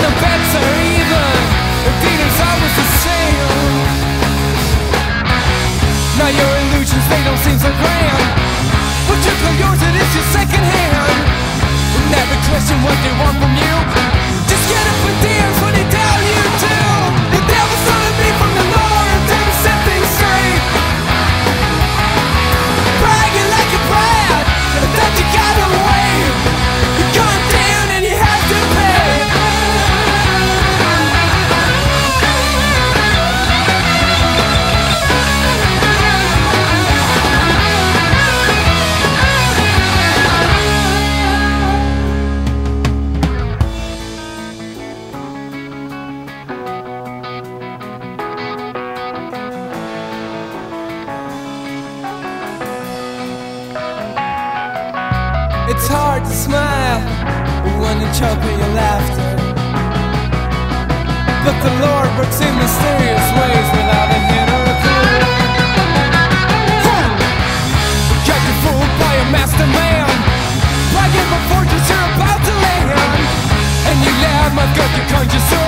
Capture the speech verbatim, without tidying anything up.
the bets are even, the dinner's always the same. Now your illusions, they don't seem so grand. But you call yours, it is your second hand. Never question what they want from you. Just get up and dance when they tell you to. The devil's calling me from the north and set things straight. Bragging like a brat, that you got away. You gone down and you have to pay. It's hard to smile when you choke in your laughter, but the Lord works in mysterious ways without a hint or a clue. Got you fooled by a master man, bragging before you're about to land, and you laugh, my God, you can't just.